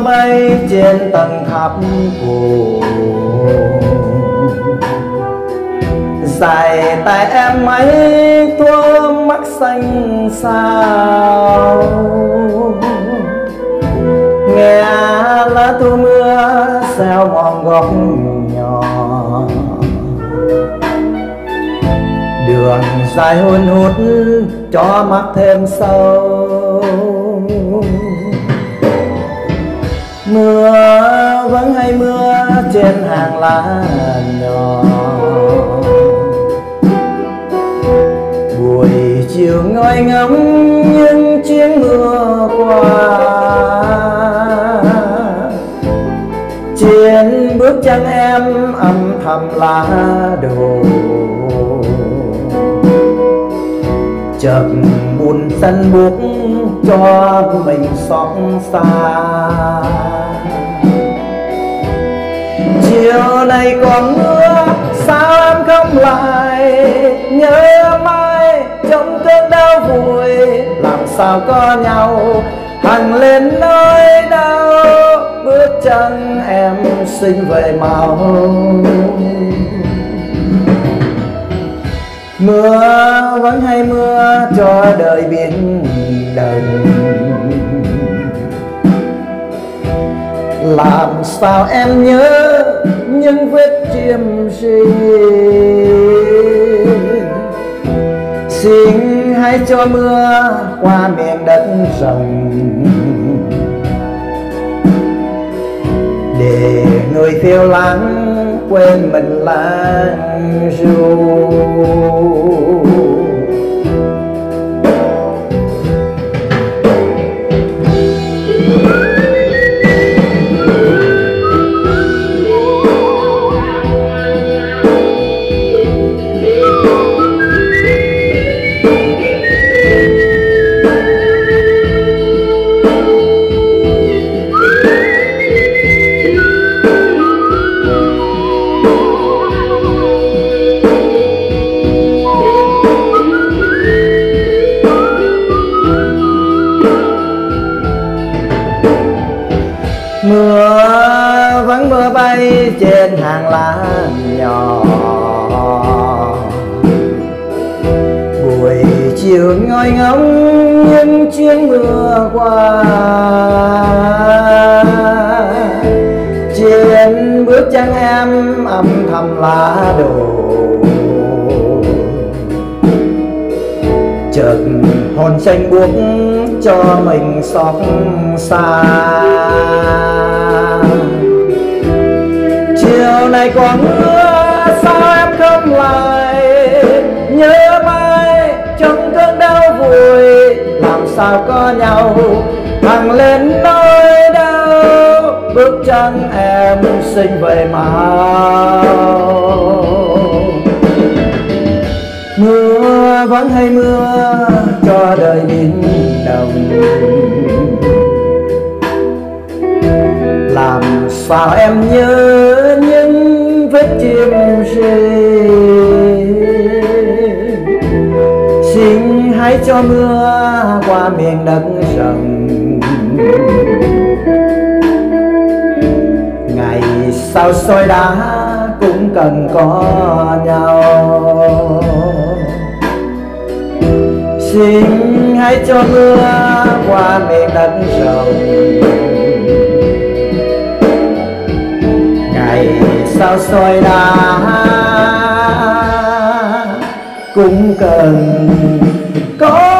bay trên tầng tháp cổ. Dài tay em ấy thua mắt xanh sao, nghe lá thu mưa xeo mòn góc nhỏ. Đường dài hun hút cho mắt thêm sâu. Mưa vẫn hay mưa trên hàng lá nhỏ. Buổi chiều ngồi ngóng những chuyến mưa qua. Trên bước chân em âm thầm lá đổ. Chợt buồn sân buộc cho mình xót xa. Chiều nay còn mưa sao em không lại, nhớ mai trong cơn đau vùi làm sao có nhau. Hằng lên nơi đau bước chân em xin về màu. Mưa vẫn hay mưa cho đời biển đời. Làm sao em nhớ những vết chim ri. Xin hãy cho mưa qua miền đất rồng, để người phiêu lãng quên mình lãng du. Mưa vẫn mưa bay trên hàng lá nhỏ. Buổi chiều ngồi ngóng những chuyến mưa qua. Trên bước chân em âm thầm lá đổ. Chợt hồn xanh buốt cho mình xót xa. Chiều nay còn mưa sao em không lại, nhớ mai trong cơn đau vùi làm sao có nhau. Hằng lên nỗi đau bước chân em xin về mau. Mưa vẫn hay mưa cho đời biển đồng. Làm sao em nhớ những vết chim ri. Xin hãy cho mưa qua miền đất rồng. Ngày sau soi đá cũng cần có nhau. Xin hãy cho mưa qua miền đất rồng. Ngày sao soi đá cũng cần có.